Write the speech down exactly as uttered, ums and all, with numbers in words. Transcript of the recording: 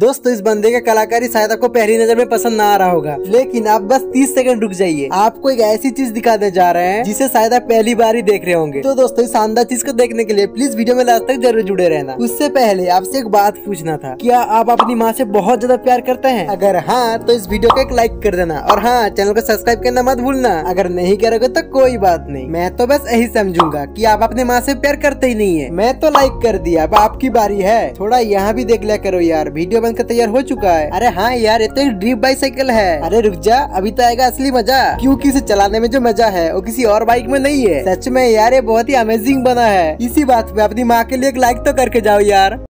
दोस्तों इस बंदे का कलाकारी शायद आपको पहली नजर में पसंद ना आ रहा होगा, लेकिन आप बस तीस सेकंड रुक जाइए, आपको एक ऐसी चीज दिखाने जा रहे हैं जिसे शायद आप पहली बार ही देख रहे होंगे। तो दोस्तों इस शानदार चीज को देखने के लिए प्लीज वीडियो में लास्ट तक जरूर जुड़े रहना। उससे पहले आपसे एक बात पूछना था, क्या आप अपनी माँ से बहुत ज्यादा प्यार करते हैं? अगर हाँ तो इस वीडियो को एक लाइक कर देना और हाँ चैनल को सब्सक्राइब करना मत भूलना। अगर नहीं करोगे तो कोई बात नहीं, मैं तो बस यही समझूंगा कि आप अपने माँ से प्यार करते ही नहीं है। मैं तो लाइक कर दिया, अब आपकी बारी है, थोड़ा यहाँ भी देख लिया करो यार, वीडियो बनकर तैयार हो चुका है। अरे हाँ यार ये तो एक ड्रीप बाइसाइकिल है, अरे रुक जा अभी तो आएगा असली मजा, क्योंकि इसे चलाने में जो मजा है वो किसी और बाइक में नहीं है। सच में यार ये बहुत ही अमेजिंग बना है। इसी बात पे अपनी माँ के लिए एक लाइक तो करके जाओ यार।